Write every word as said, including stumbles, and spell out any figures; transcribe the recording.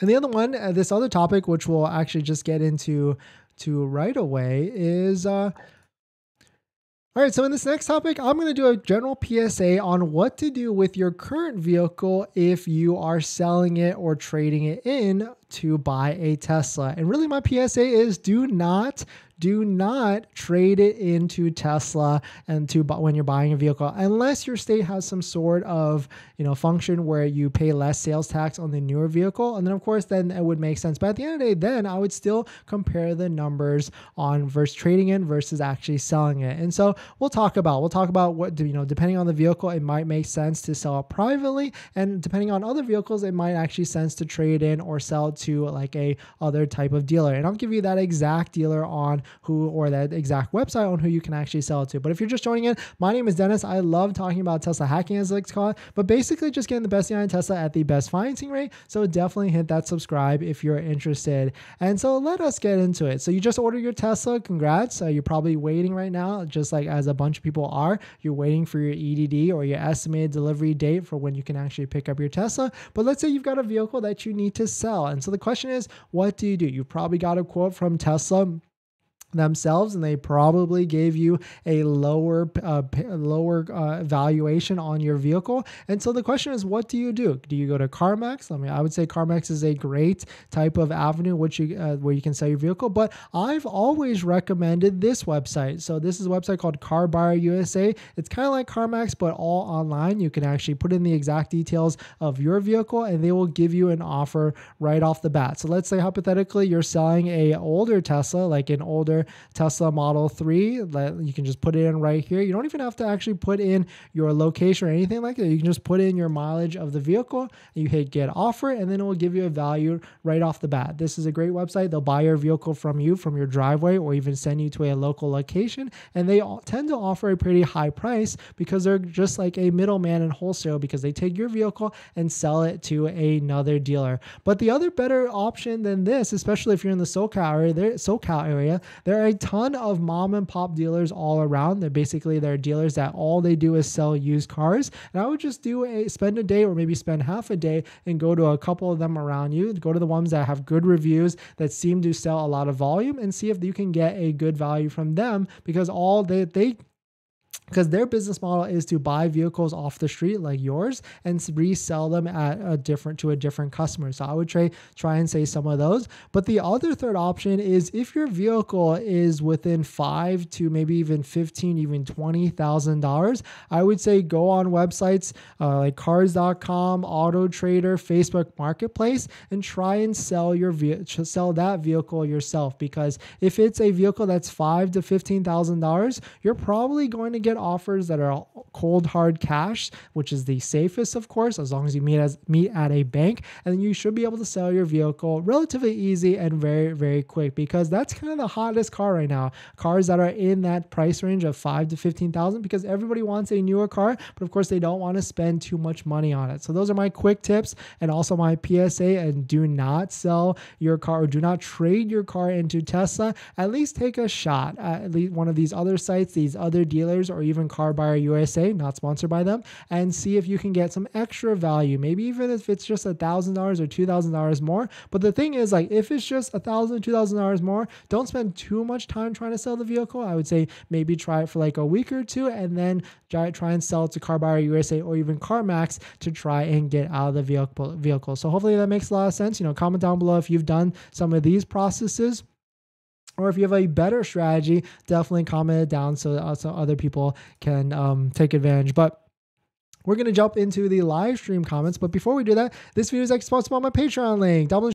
And the other one, uh, this other topic, which we'll actually just get into to right away, is, uh, all right, so in this next topic, I'm going to do a general P S A on what to do with your current vehicle if you are selling it or trading it in to buy a Tesla. And really my P S A is do not Do not trade it into Tesla and to when you're buying a vehicle, unless your state has some sort of you know function where you pay less sales tax on the newer vehicle. And then of course, then it would make sense. But at the end of the day, then I would still compare the numbers on versus trading in versus actually selling it. And so we'll talk about we'll talk about what you know depending on the vehicle, it might make sense to sell it privately, and depending on other vehicles, it might actually sense to trade in or sell to like a other type of dealer. And I'll give you that exact dealer on who or that exact website on who you can actually sell it to. But if you're just joining in, my name is Dennis. I love talking about Tesla hacking, as I like to call it, but basically just getting the best thing on Tesla at the best financing rate. So definitely hit that subscribe if you're interested. And so let us get into it. So you just ordered your Tesla. Congrats. Uh, you're probably waiting right now, just like as a bunch of people are. You're waiting for your E D D or your estimated delivery date for when you can actually pick up your Tesla. But let's say you've got a vehicle that you need to sell. And so the question is, what do you do? You probably got a quote from Tesla themselves, and they probably gave you a lower uh, lower uh, valuation on your vehicle. And so the question is, what do you do? Do you go to CarMax? I mean, I would say CarMax is a great type of avenue which you, uh, where you can sell your vehicle, but I've always recommended this website. So this is a website called CarBuyerUSA. It's kind of like CarMax, but all online. You can actually put in the exact details of your vehicle, and they will give you an offer right off the bat. So let's say hypothetically, you're selling a older Tesla, like an older Tesla Model three. You can just put it in right here. You don't even have to actually put in your location or anything like that. You can just put in your mileage of the vehicle, and you hit get offer, and then it will give you a value right off the bat. This is a great website. They'll buy your vehicle from you, from your driveway, or even send you to a local location. And they all tend to offer a pretty high price because they're just like a middleman and wholesale, because they take your vehicle and sell it to another dealer. But the other better option than this, especially if you're in the SoCal area, there, SoCal area, there are a ton of mom and pop dealers all around. They're basically they're dealers that all they do is sell used cars. And I would just do a spend a day or maybe spend half a day and go to a couple of them around you. Go to the ones that have good reviews that seem to sell a lot of volume, and see if you can get a good value from them, because all they they because their business model is to buy vehicles off the street like yours and resell them at a different to a different customer. So I would try, try and say some of those. But the other third option is if your vehicle is within five to maybe even fifteen, even twenty thousand dollars, I would say go on websites uh, like Cars dot com, AutoTrader, Facebook Marketplace, and try and sell your sell that vehicle yourself. Because if it's a vehicle that's five to fifteen thousand dollars, you're probably going to get offers that are cold hard cash, which is the safest, of course, as long as you meet as meet at a bank. And you should be able to sell your vehicle relatively easy and very, very quick, because that's kind of the hottest car right now. Cars that are in that price range of five to fifteen thousand, because everybody wants a newer car, but of course they don't want to spend too much money on it. So those are my quick tips and also my P S A. And do not sell your car or do not trade your car into Tesla. At least take a shot at, at least one of these other sites, these other dealers, or even CarBuyerUSA, not sponsored by them, and see if you can get some extra value. Maybe even if it's just a thousand dollars or two thousand dollars more. But the thing is, like, if it's just a thousand, two thousand dollars more, don't spend too much time trying to sell the vehicle. I would say maybe try it for like a week or two, and then try, try and sell it to CarBuyerUSA or even CarMax to try and get out of the vehicle. Vehicle. So hopefully that makes a lot of sense. You know, comment down below if you've done some of these processes, or if you have a better strategy. Definitely comment it down so that also other people can um, take advantage. But we're going to jump into the live stream comments. But before we do that, this video is sponsored by my Patreon link. Double